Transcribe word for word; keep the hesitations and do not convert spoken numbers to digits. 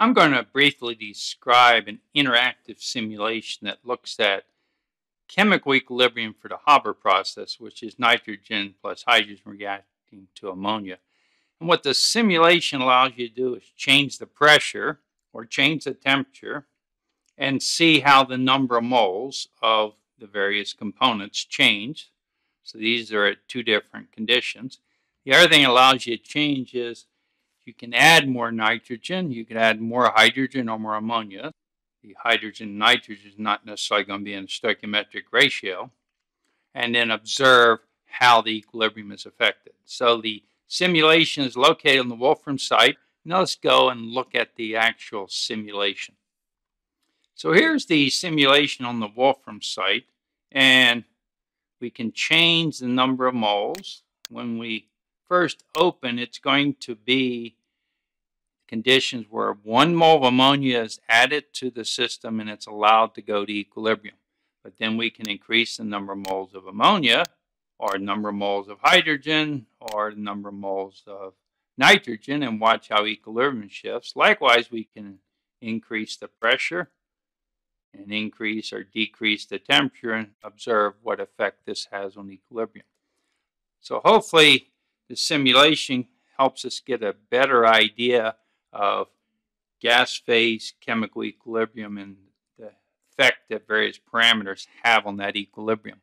I'm going to briefly describe an interactive simulation that looks at chemical equilibrium for the Haber process, which is nitrogen plus hydrogen reacting to ammonia. And what the simulation allows you to do is change the pressure or change the temperature and see how the number of moles of the various components change. So these are at two different conditions. The other thing it allows you to change is you can add more nitrogen, you can add more hydrogen or more ammonia. The hydrogen and nitrogen is not necessarily going to be in a stoichiometric ratio, and then observe how the equilibrium is affected. So the simulation is located on the Wolfram site. Now let's go and look at the actual simulation. So here's the simulation on the Wolfram site, and we can change the number of moles. When we first open, it's going to be conditions where one mole of ammonia is added to the system and it's allowed to go to equilibrium. But then we can increase the number of moles of ammonia, or number of moles of hydrogen, or number of moles of nitrogen, and watch how equilibrium shifts. Likewise, we can increase the pressure and increase or decrease the temperature and observe what effect this has on equilibrium. So hopefully the simulation helps us get a better idea of gas phase chemical equilibrium and the effect that various parameters have on that equilibrium.